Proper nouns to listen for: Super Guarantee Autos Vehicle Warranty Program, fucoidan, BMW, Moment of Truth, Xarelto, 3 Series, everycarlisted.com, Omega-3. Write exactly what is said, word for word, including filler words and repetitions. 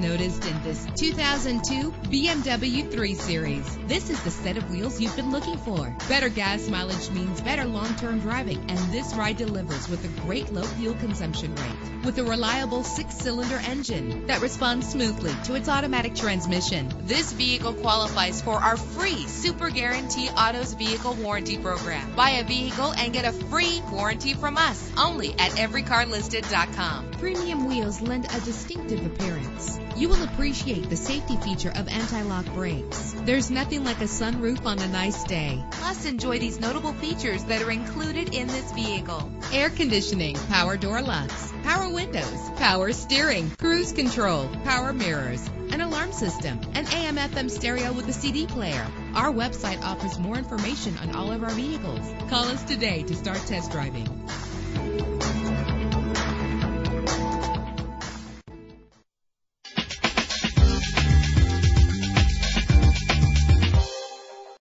noticed in this two thousand two B M W three series. This is the set of wheels you've been looking for. Better gas mileage means better long-term driving, and this ride delivers with a great low fuel consumption rate. With a reliable six-cylinder engine that responds smoothly to its automatic transmission, this vehicle qualifies for our free Super Guarantee Autos Vehicle Warranty Program. Buy a vehicle and get a free warranty from us, only at every car listed dot com. Premium wheels lend a distinctive appearance. You will appreciate the safety feature of anti-lock brakes. There's nothing like a sunroof on a nice day. Plus, enjoy these notable features that are included in this vehicle: air conditioning, power door locks, power windows, power steering, cruise control, power mirrors, an alarm system, an A M F M stereo with a C D player. Our website offers more information on all of our vehicles. Call us today to start test driving.